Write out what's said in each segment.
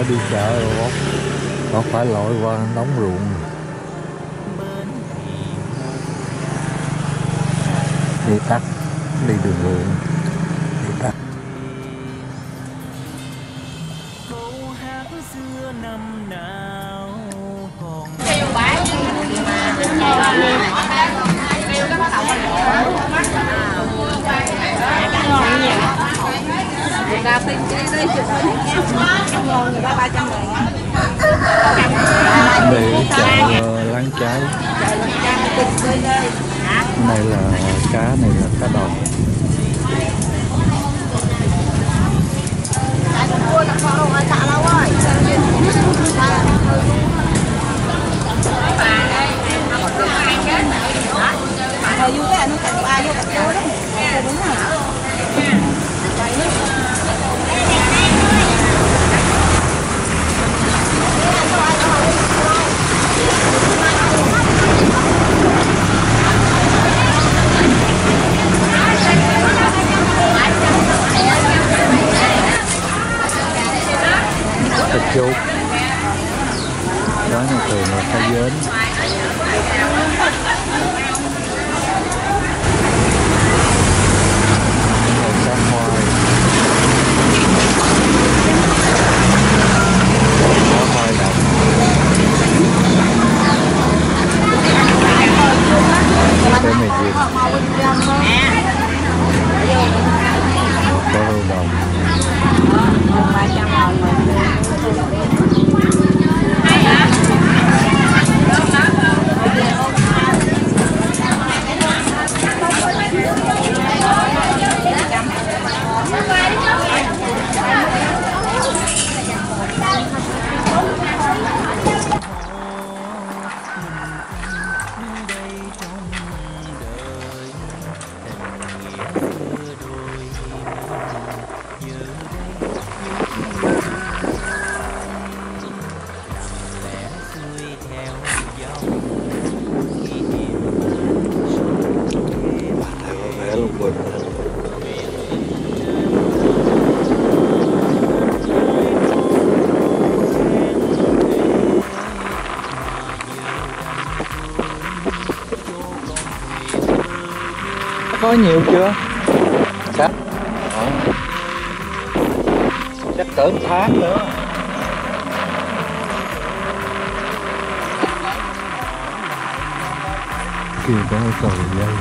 nó đi chợ rồi bác, nó phải lội qua đóng ruộng. Đi tắt, đi đường ruộng, đi tắt. Đây chợ láng trái. Này là cá, này là cá đòn. Chốt đó là thường là cá dến. Cá khoai, cá khoai đậm. Cái này gì? Cá rô đồng. Có nhiều chưa? Chắc cỡ tháng nữa. Kìa có cầu dây.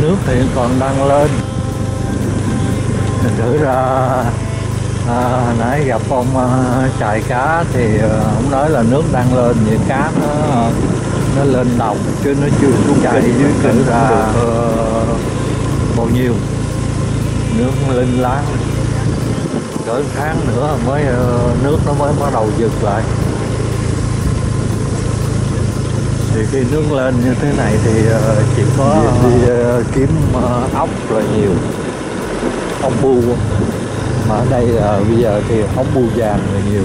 Nước thì còn đang lên. Thử ra hồi nãy gặp ông chài cá thì ông nói là nước đang lên, vậy cá nó lên đồng chứ nó chưa xuống chạy dưới thử ra bao nhiêu. Nước lên láng cỡ tháng nữa mới nước nó mới bắt đầu dừng lại. Thì khi nước lên như thế này thì chỉ có đi kiếm ốc là nhiều, ốc bu, mà ở đây bây giờ thì ốc bu vàng là nhiều.